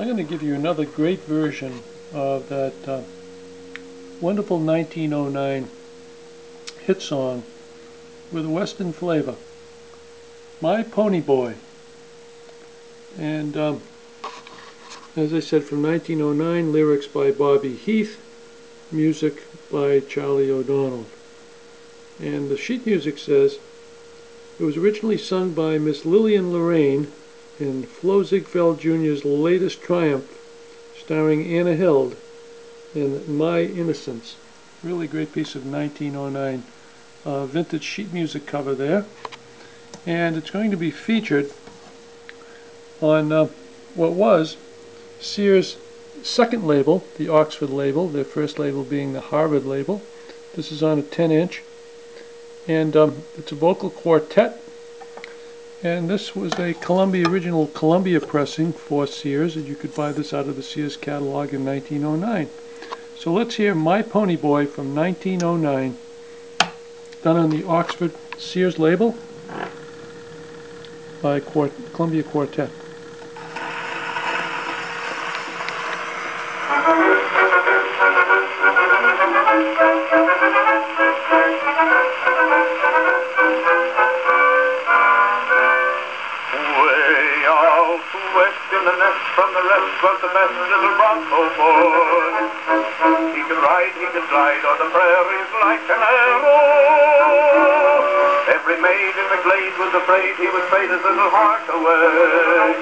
I'm going to give you another great version of that wonderful 1909 hit song with Western flavor, My Pony Boy. And as I said, from 1909, lyrics by Bobby Heath, music by Charlie O'Donnell. And the sheet music says, it was originally sung by Miss Lillian Lorraine in Flo Ziegfeld Jr.'s latest triumph, starring Anna Held, in My Innocence. Really great piece of 1909 vintage sheet music cover there. And it's going to be featured on what was Sears' second label, the Oxford label, their first label being the Harvard label. This is on a 10-inch. And it's a vocal quartet, and this was a original Columbia pressing for Sears, and you could buy this out of the Sears catalog in 1909. So let's hear My Pony Boy from 1909, done on the Oxford Sears label by Columbia Quartet. From the rest was the messenger, the bronco boy. He could ride, he could glide on the prairies like an arrow. Every maid in the glade was afraid he would fade his little heart away.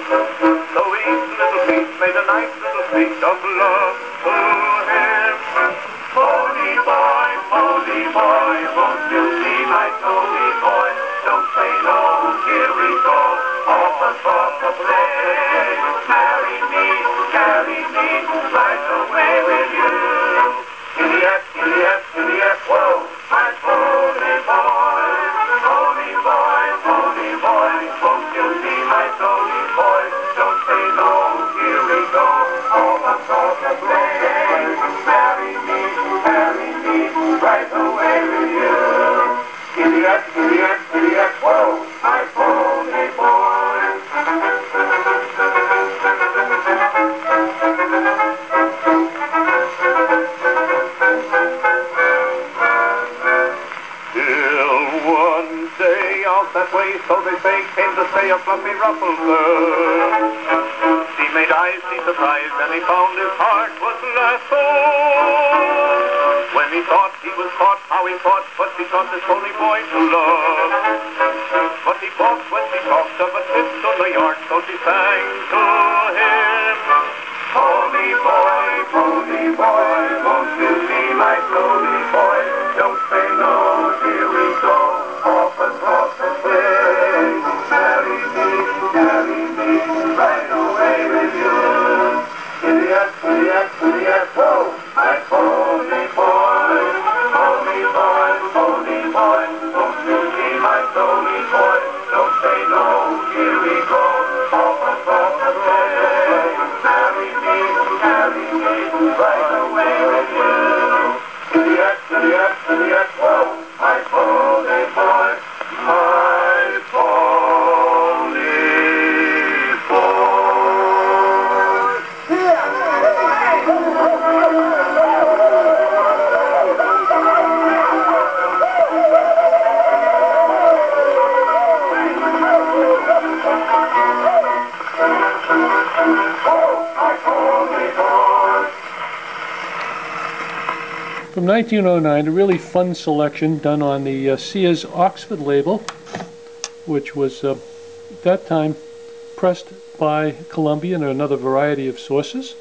So each little feat made a nice little feat of love to him. Pony boy, pony boy, won't you see my pony boy? Don't say no, here we go, off and off the play. Carry me, right away with you. Giddy-up, giddy-up, giddy-up, whoa, my pony boy. Pony boy, pony boy, won't you be my pony boy? Don't say no, here we go, all the sort of play. Carry me, right away with you. Giddy-up, giddy-up, giddy-up, whoa, my pony boy. That way, so they say, came to say a fluffy ruffled girl. She made eyes, she surprised, and he found his heart was lassoed. When he thought he was caught, how he fought, but she taught this pony boy to love. But he balked when she talked of a trip to New York, so she sang to him. Pony boy, won't you be my pony boy? Don't say no, here we go. From 1909, a really fun selection done on the Sears Oxford label, which was at that time pressed by Columbia and another variety of sources.